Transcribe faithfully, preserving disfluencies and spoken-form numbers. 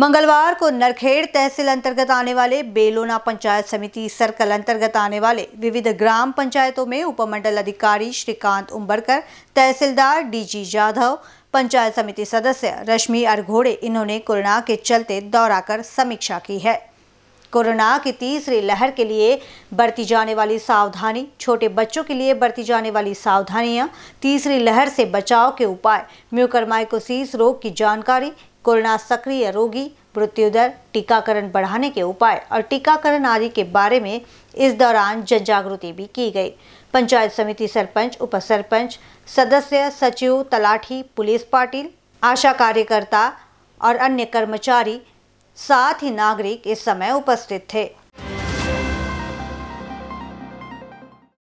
मंगलवार को नरखेड़ तहसील अंतर्गत आने वाले बेलोना पंचायत समिति सर्कल अंतर्गत आने वाले विविध ग्राम पंचायतों में उपमंडल अधिकारी श्रीकांत उंबरकर, तहसीलदार डीजी जाधव, पंचायत समिति सदस्य रश्मि अर्घोडे इन्होंने कोरोना के चलते दौरा कर समीक्षा की है। कोरोना की तीसरी लहर के लिए बरती जाने वाली सावधानी, छोटे बच्चों के लिए बरती जाने वाली सावधानियां, तीसरी लहर से बचाव के उपाय, म्यूकरमाइकोसिस रोग की जानकारी, कोरोना सक्रिय रोगी, मृत्यु दर, टीकाकरण बढ़ाने के उपाय और टीकाकरण आदि के बारे में इस दौरान जन जागृति भी की गई। पंचायत समिति सरपंच, उप सरपंच, सदस्य, सचिव, तलाठी, पुलिस पाटिल, आशा कार्यकर्ता और अन्य कर्मचारी साथ ही नागरिक इस समय उपस्थित थे।